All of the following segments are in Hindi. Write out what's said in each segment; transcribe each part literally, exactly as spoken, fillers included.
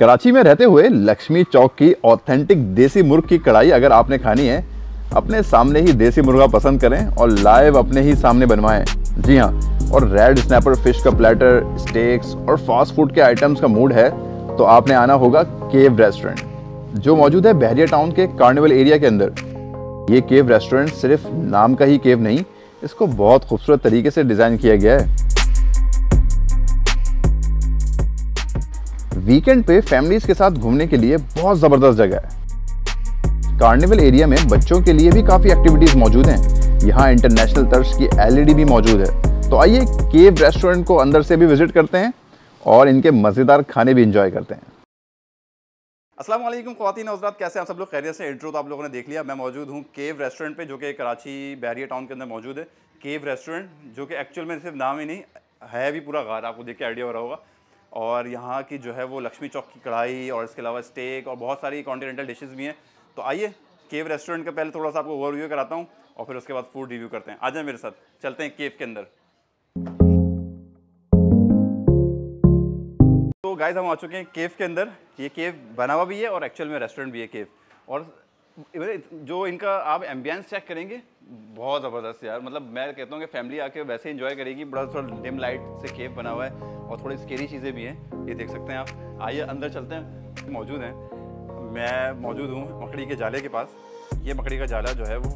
कराची में रहते हुए लक्ष्मी चौक की ऑथेंटिक देसी मुर्ग की कढ़ाई अगर आपने खानी है, अपने सामने ही देसी मुर्गा पसंद करें और लाइव अपने ही सामने बनवाएं। जी हाँ, और रेड स्नैपर फिश का प्लेटर, स्टेक्स और फास्ट फूड के आइटम्स का मूड है तो आपने आना होगा केव रेस्टोरेंट, जो मौजूद है बहरिया टाउन के कार्निवल एरिया के अंदर। ये केव रेस्टोरेंट सिर्फ नाम का ही केव नहीं, इसको बहुत खूबसूरत तरीके से डिज़ाइन किया गया है। वीकेंड पे फैमिलीज के साथ घूमने के लिए बहुत ज़बरदस्त जगह है। कार्निवल एरिया में बच्चों के लिए भी काफ़ी एक्टिविटीज़ मौजूद हैं। यहाँ इंटरनेशनल तर्ज की एल ई डी भी मौजूद है। तो आइए केव रेस्टोरेंट को अंदर से भी विजिट करते हैं और इनके मज़ेदार खाने भी इंजॉय करते हैं। अस्सलाम वालेकुम ख्वातीन और हज़रात, कैसे हैं आप सब लोग? खैरियत से? इंट्रो तो आप लोगों ने देख लिया। मैं मौजूद हूँ केव रेस्टोरेंट पे, जो कि कराची बहरिया टाउन के अंदर मौजूद है। केव रेस्टोरेंट जो कि एक्चुअल में सिर्फ नाम ही नहीं है, भी पूरा गार, आपको देख के आइडिया हो रहा होगा। और यहाँ की जो है वो लक्ष्मी चौक की कढ़ाई और इसके अलावा स्टेक और बहुत सारी कॉन्टिनेंटल डिशेज़ भी हैं। तो आइए केव रेस्टोरेंट का पहले थोड़ा सा आपको ओवरव्यू कराता हूँ और फिर उसके बाद फूड रिव्यू करते हैं। आ जाए मेरे साथ, चलते हैं केव के अंदर। तो गाइस, हम आ चुके हैं केव के अंदर। ये केव बना हुआ भी है और एक्चुअल में रेस्टोरेंट भी है केव। और जो इनका आप एम्बियंस चेक करेंगे, बहुत ज़बरदस्त यार। मतलब मैं कहता हूँ कि फैमिली आके वैसे एंजॉय करेगी। बड़ा थोड़ा डिम लाइट से केव बना हुआ है और थोड़ी स्केरी चीज़ें भी हैं, ये देख सकते हैं आप। आइए अंदर चलते हैं। मौजूद हैं, मैं मौजूद हूँ मकड़ी के जाले के पास। ये मकड़ी का जाला जो है वो,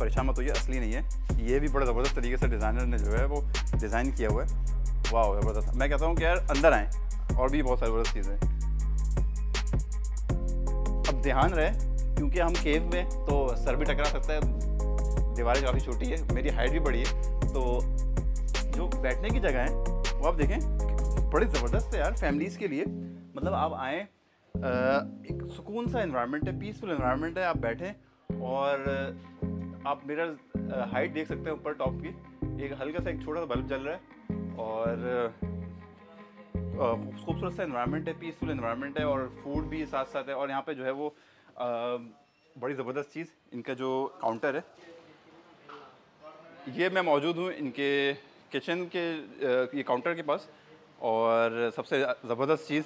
परेशान मत होइए, असली नहीं है। ये भी बड़ा ज़बरदस्त तरीके से डिज़ाइनर ने जो है वो डिज़ाइन किया हुआ है। वाह ज़बरदस्त। मैं कहता हूँ कि यार अंदर आएँ, और भी बहुत सारी ज़बरदस्त चीज़ें हैं। अब ध्यान रहे, क्योंकि हम केव में तो सर भी टकरा सकता है, दीवारें काफ़ी छोटी है, मेरी हाइट भी बड़ी है। तो जो बैठने की जगह है वो आप देखें, बड़ी ज़बरदस्त है यार फैमिलीज़ के लिए। मतलब आप आएँ, एक सुकून सा इन्वायरमेंट है, पीसफुल इन्वायरमेंट है। आप बैठें और आप मेरा हाइट देख सकते हैं ऊपर टॉप की। एक हल्का सा एक छोटा सा बल्ब जल रहा है और खूबसूरत सा इन्वायरमेंट है, पीसफुल इन्वायरमेंट है। और फूड भी साथ साथ है। और यहाँ पर जो है वो आ, बड़ी ज़बरदस्त चीज़, इनका जो काउंटर है। ये मैं मौजूद हूँ इनके किचन के ये काउंटर के पास। और सबसे ज़बरदस्त चीज़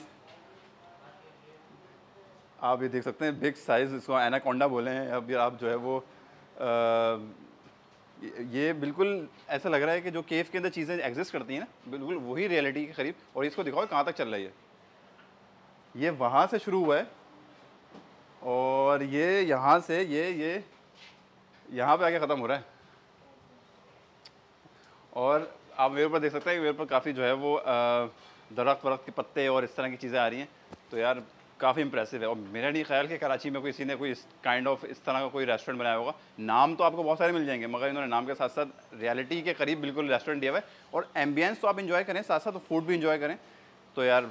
आप ये देख सकते हैं, बिग साइज़, इसको एनाकोंडा बोले हैं। अब आप जो है वो आ, ये बिल्कुल ऐसा लग रहा है कि जो केव के अंदर चीज़ें एग्जिस्ट करती हैं ना, बिल्कुल वही रियलिटी के करीब। और इसको दिखाओ कहाँ तक चल रही है। ये वहाँ से शुरू हुआ है और ये यहाँ से ये ये यहाँ पे आके ख़त्म हो रहा है। और आप मेरे ऊपर देख सकते हैं, मेरे ऊपर काफ़ी जो है वो दरख्त वरख्त के पत्ते और इस तरह की चीज़ें आ रही हैं। तो यार काफ़ी इंप्रेसिव है। और मेरा नहीं ख्याल कि कराची में किसी ने कोई इस काइंड ऑफ इस तरह का कोई रेस्टोरेंट बनाया होगा। नाम तो आपको बहुत सारे मिल जाएंगे, मगर इन्होंने नाम के साथ साथ रियलिटी के करीब बिल्कुल रेस्टोरेंट दिया हुआ है। और एम्बियंस तो आप इन्जॉय करें, साथ साथ तो फूड भी इन्जॉय करें। तो यार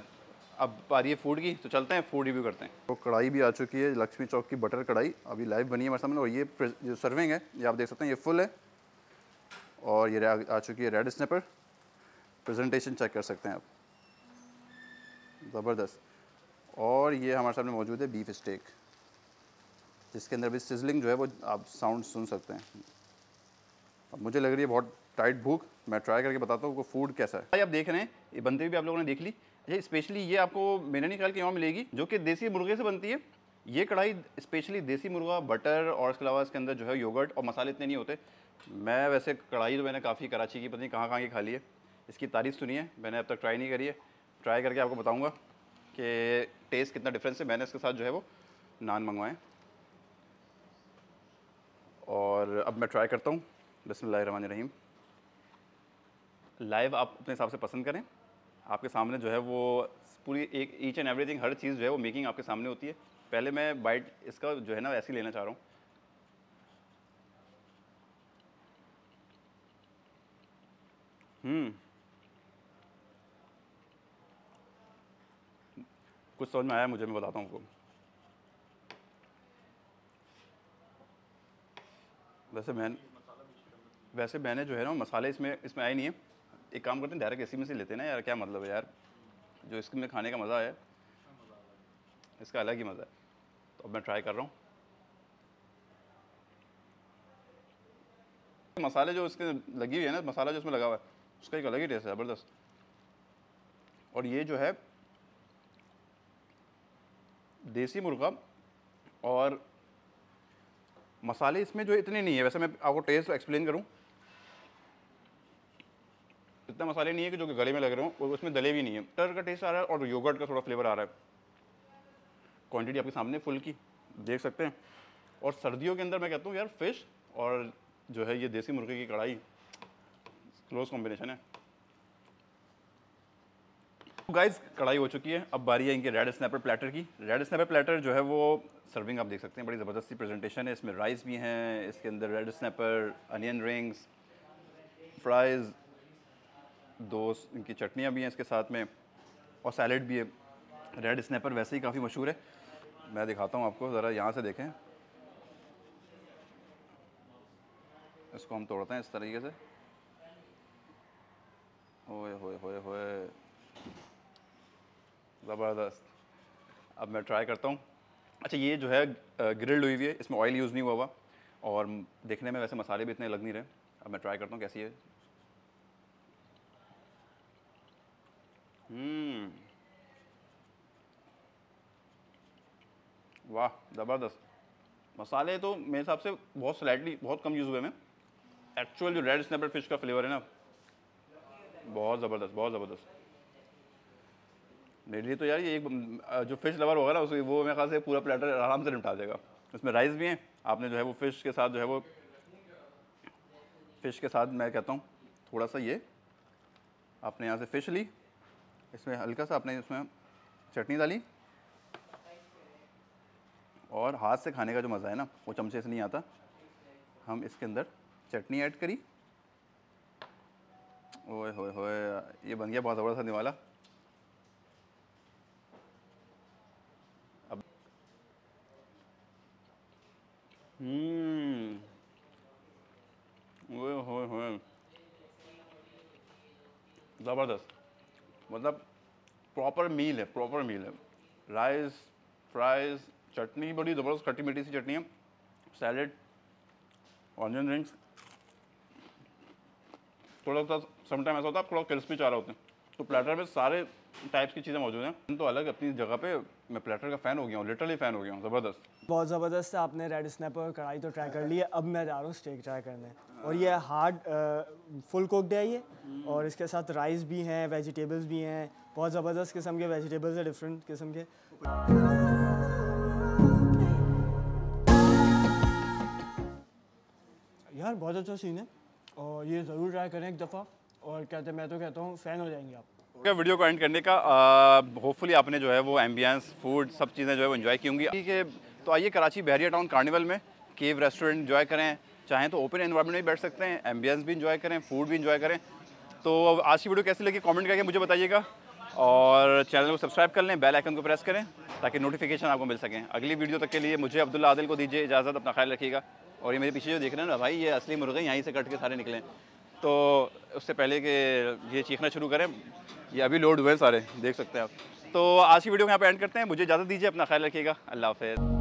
अब आ रही है फूड की, तो चलते हैं फूड रिव्यू करते हैं। तो कढ़ाई भी आ चुकी है, लक्ष्मी चौक की बटर कढ़ाई अभी लाइव बनी है मेरे सामने। और ये जो सर्विंग है ये आप देख सकते हैं, ये फुल है। और ये आ चुकी है रेड स्नैपर। प्रेजेंटेशन चेक कर सकते हैं आप, ज़बरदस्त। और ये हमारे सामने मौजूद है बीफ स्टेक, जिसके अंदर भी सिजलिंग जो है वो आप साउंड सुन सकते हैं। अब मुझे लग रही है बहुत टाइट भूख, मैं ट्राई करके बताता हूँ फूड कैसा है। आप देख रहे हैं ये बनते भी आप लोगों ने देख ली। ये स्पेशली ये आपको मेरे नहीं ख्याल कि यहाँ मिलेगी, जो कि देसी मुर्गे से बनती है। ये कढ़ाई स्पेशली देसी मुर्गा, बटर और इसके अलावा इसके अंदर जो है योगर्ट और मसाले इतने नहीं होते। मैं वैसे कढ़ाई तो मैंने काफ़ी कराची की पता नहीं कहाँ कहाँ की खा ली है, इसकी तारीफ़ सुनी है, मैंने अब तक ट्राई नहीं करी है। ट्राई करके आपको बताऊँगा कि टेस्ट कितना डिफरेंस है। मैंने इसके साथ जो है वो नान मंगवाएँ और अब मैं ट्राई करता हूँ। बिस्मिल्लाहिर्रहमानिर्रहीम। लाइव आप अपने हिसाब से पसंद करें, आपके सामने जो है वो पूरी एक ईच एंड एवरीथिंग, हर चीज़ जो है वो मेकिंग आपके सामने होती है। पहले मैं बाइट इसका जो है ना ऐसे ही लेना चाह रहा हूँ। हम्म कुछ समझ में आया मुझे, मैं बताता हूँ आपको। वैसे मैं वैसे मैंने जो है ना मसाले इसमें इसमें आए नहीं है। एक काम करते हैं, डायरेक्ट इसी में से लेते हैं ना यार, क्या मतलब है यार। जो इसमें खाने का मज़ा है इसका अलग ही मज़ा है। तो अब मैं ट्राई कर रहा हूँ। मसाले जो इसके लगी हुई है ना, मसाला जो इसमें लगा हुआ है उसका एक अलग ही टेस्ट है, ज़बरदस्त। और ये जो है देसी मुर्गा और मसाले इसमें जो इतने नहीं है, वैसे मैं आपको टेस्ट एक्सप्लेन करूं, इतना मसाले नहीं है कि जो गले में लग रहे हो, और उसमें दले भी नहीं है। टर का टेस्ट आ रहा है और योगर्ट का थोड़ा फ्लेवर आ रहा है। क्वांटिटी आपके सामने फुल की देख सकते हैं। और सर्दियों के अंदर मैं कहता हूँ यार फिश और जो है ये देसी मुर्गे की कढ़ाई क्लोज कॉम्बिनेशन है। गाइस कढ़ाई हो चुकी है, अब बारी है इनके रेड स्नैपर प्लेटर की। रेड स्नैपर प्लेटर जो है वो सर्विंग आप देख सकते हैं, बड़ी ज़बरदस्ती प्रेजेंटेशन है। इसमें राइस भी हैं, इसके अंदर red snapper, onion rings, fries, दो इनकी चटनियाँ भी हैं इसके साथ में, और सैलेड भी है। रेड स्नैपर वैसे ही काफ़ी मशहूर है। मैं दिखाता हूँ आपको ज़रा, यहाँ से देखें, इसको हम तोड़ते हैं इस तरीके से। ओए होए होए होए, ज़बरदस्त। अब मैं ट्राई करता हूँ। अच्छा, ये जो है ग्रिल्ड हुई हुई है, इसमें ऑयल यूज़ नहीं हुआ हुआ, और देखने में वैसे मसाले भी इतने लग नहीं रहे। अब मैं ट्राई करता हूँ कैसी है। हम्म, वाह ज़बरदस्त। मसाले तो मेरे हिसाब से बहुत स्लाइटली बहुत कम यूज़ हुए हैं। एक्चुअल जो रेड स्नैपर फिश का फ्लेवर है ना, बहुत ज़बरदस्त, बहुत ज़बरदस्त। मेरे लिए तो यार ये एक जो फिश लवर होगा ना, उस वो मेरे ख्याल से पूरा प्लेटर आराम से निपटा देगा। उसमें राइस भी हैं, आपने जो है वो फिश के साथ जो है वो फिश के साथ मैं कहता हूँ थोड़ा सा, ये आपने यहाँ से फिश ली, इसमें हल्का सा आपने इसमें चटनी डाली, और हाथ से खाने का जो मज़ा है ना वो चमचे से नहीं आता। हम इसके अंदर चटनी ऐड करी। ओए होए होए, ये बन गया बहुत ज़बरदस्त निवाला। ज़बरदस्त, मतलब प्रॉपर मील है, प्रॉपर मील है। राइस, फ्राइज, चटनी बड़ी ज़बरदस्त खट्टी मीठी सी चटनी है, सैलेड, ऑनियन रिंग्स। थोड़ा सा समटाइम ऐसा होता है आप थोड़ा क्रिस्पी चाह रहे होते हैं, तो प्लेटर में सारे टाइप्स की चीज़ें मौजूद हैं। तो अलग अपनी जगह पे मैं प्लेटर का फ़ैन हो गया हूँ, लिटरली फ़ैन हो गया हूँ। ज़बरदस्त, बहुत ज़बरदस्त है। आपने रेड स्नैपर और कढ़ाई तो ट्राई कर ली है, अब मैं जा रहा हूँ स्टेक ट्राई करने। और ये हार्ड फुल कुकड है ये, और इसके साथ राइस भी हैं, वेजिटेबल्स भी हैं, बहुत ज़बरदस्त किस्म के वेजिटेबल्स है, डिफरेंट किस्म के। यार बहुत अच्छा सीन है, और ये ज़रूर ट्राई करें एक दफ़ा, और कहते मैं तो कहता हूँ फ़ैन हो जाएंगे आप। क्या वीडियो को एंड करने का, होपफुली आपने जो है वो एम्बियंस, फूड, सब चीज़ें जो है वो एंजॉय की होंगी। ठीक है, तो आइए कराची बहरिया टाउन कार्निवल में केव रेस्टोरेंट एंजॉय करें। चाहें तो ओपन एनवायरनमेंट में बैठ सकते हैं, एम्बियंस भी एंजॉय करें, फूड भी एंजॉय करें। तो आज की वीडियो कैसी लगी कमेंट करके मुझे बताइएगा, और चैनल को सब्सक्राइब कर लें, बेल आइकन को प्रेस करें ताकि नोटिफिकेशन आपको मिल सकें। अगली वीडियो तक के लिए मुझे अब्दुल्ला आदिल को दीजिए इजाज़त, अपना ख्याल रखिएगा। और ये मेरे पीछे जो देख रहे हैं ना भाई, ये असली मुर्गे यहीं से कट के सारे निकले, तो उससे पहले कि ये चीखना शुरू करें, ये अभी लोड हुए हैं सारे, देख सकते हैं आप। तो आज की वीडियो को यहाँ पे एंड करते हैं, मुझे इजाज़त दीजिए, अपना ख्याल रखिएगा, अल्लाह हाफ़िज़।